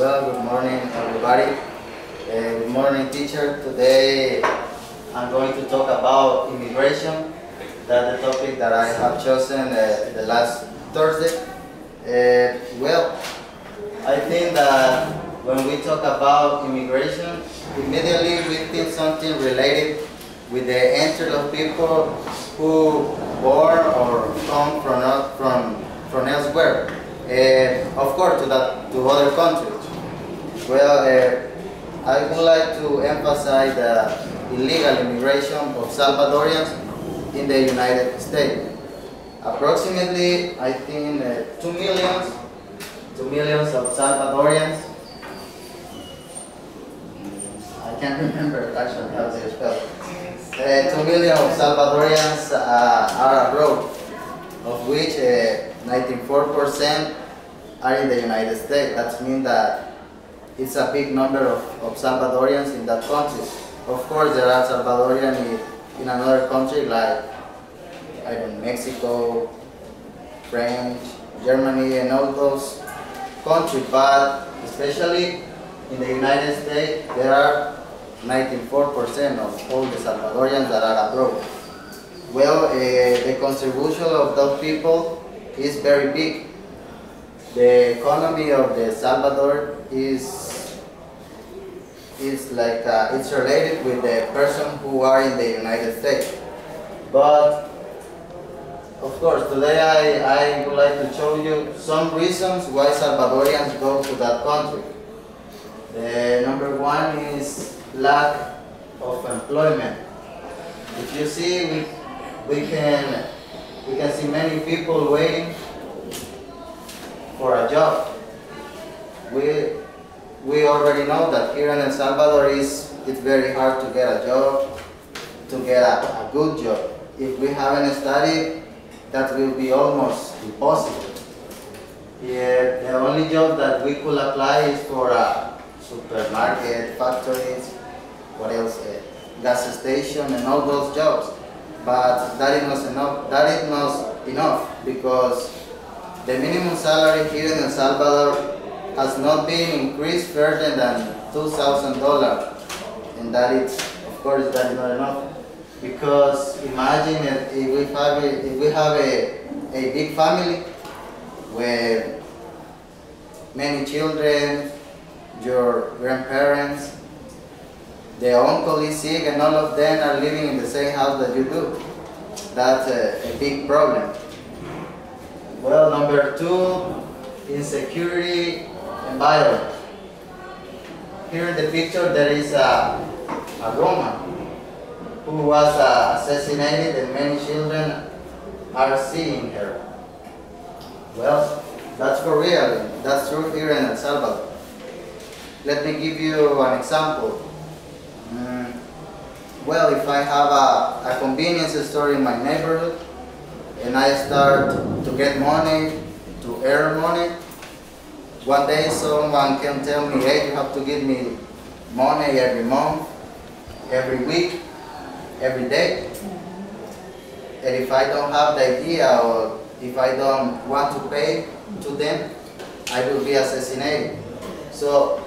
Well, good morning everybody. Good morning teacher. Today I'm going to talk about immigration. That's the topic that I have chosen the last Thursday. Well, I think that when we talk about immigration, immediately we think something related with the entry of people who born or come from elsewhere. Of course, to other countries. Well, I would like to emphasize the illegal immigration of Salvadorians in the United States. Approximately, I think 2 million of Salvadorians. I can't remember actually how they spell. 2 million of Salvadorians are abroad, of which 94% are in the United States. That means that it's a big number of Salvadorians in that country. Of course, there are Salvadorians in another country like, I don't know, Mexico, France, Germany, and all those countries. But especially in the United States, there are 94% of all the Salvadorians that are abroad. Well, the contribution of those people is very big. The economy of El Salvador is like it's related with the person who are in the United States. But of course, today I would like to show you some reasons why Salvadorians go to that country. Number one is lack of employment. If you see, we can see many people waiting for a job. We already know that here in El Salvador it's very hard to get a job, to get a good job. If we haven't studied, that will be almost impossible. Yeah, the only job that we could apply is for a supermarket, factories, what else? Gas station and all those jobs. But that is not enough. That is not enough because the minimum salary here in El Salvador has not been increased further than $2,000, and that is, of course, that is not enough. Because imagine if we have a big family with many children, your grandparents, the uncle is sick, and all of them are living in the same house that you do. That's a big problem. Well, number two, insecurity and violence. Here in the picture there is a woman who was assassinated and many children are seeing her. Well, that's for real. That's true here in El Salvador. Let me give you an example. Well, if I have a convenience store in my neighborhood, and I start to get money, to earn money. One day someone can tell me, hey, you have to give me money every month, every week, every day. And if I don't have the idea, or if I don't want to pay to them, I will be assassinated. So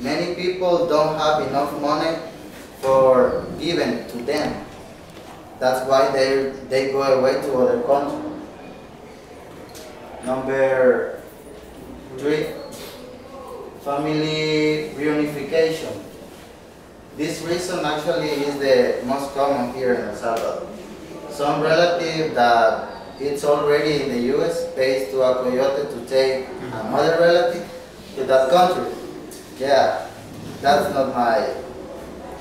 many people don't have enough money for giving to them. That's why they go away to other countries. Number three, family reunification. This reason actually is the most common here in El Salvador. Some relative that it's already in the U.S. pays to a coyote to take another relative to that country. Yeah, that's not my,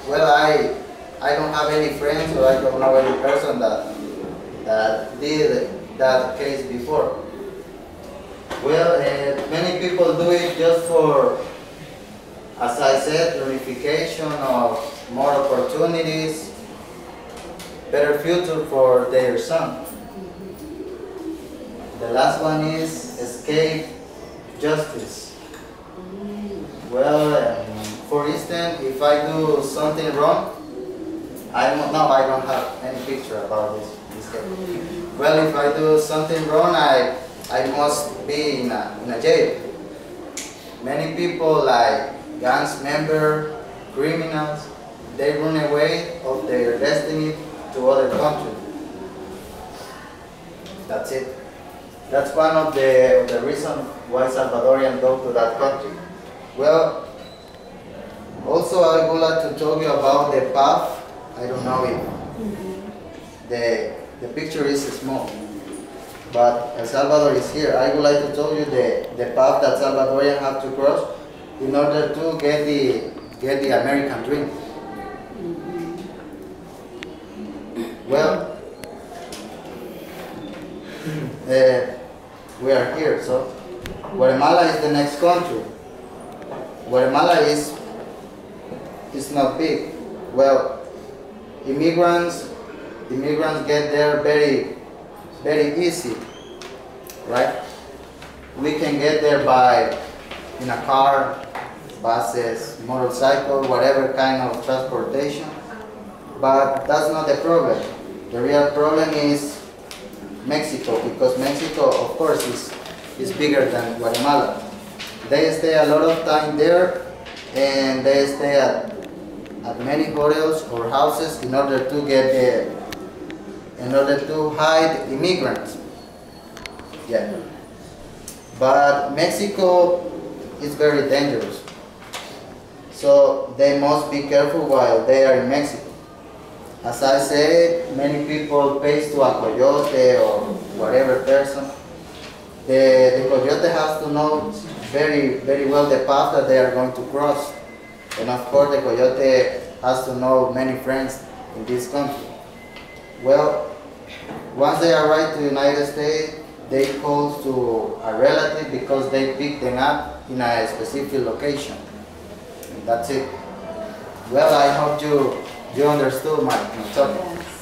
well, I don't have any friends, so I don't know any person that did that case before. Well, many people do it just for, as I said, reunification of more opportunities, better future for their son. The last one is escape justice. Well, for instance, if I do something wrong, I don't have any picture about this case. Well, if I do something wrong, I must be in a jail. Many people like gangs members, criminals, they run away of their destiny to other countries. That's it. That's one of the reasons why Salvadorians go to that country. Well, also I would like to talk you about the path. I don't know it. The picture is small, but El Salvador is here. I would like to tell you the path that Salvadorians have to cross in order to get the American dream. Well, we are here, so Guatemala is the next country. Guatemala is not big. Well, immigrants get there very easy, right? We can get there in a car, buses, motorcycle, whatever kind of transportation. But that's not the problem. The real problem is Mexico, because Mexico, of course, is bigger than Guatemala. They stay a lot of time there, and they stay at many hotels or houses in order to hide immigrants. Yeah. But Mexico is very dangerous, so they must be careful while they are in Mexico. As I said, many people pays to a coyote or whatever person. The coyote has to know very well the path that they are going to cross. And of course the coyote has to know many friends in this country. Well, once they arrive to the United States, they call to a relative because they pick them up in a specific location. And that's it. Well, I hope you understood my topic. Yes.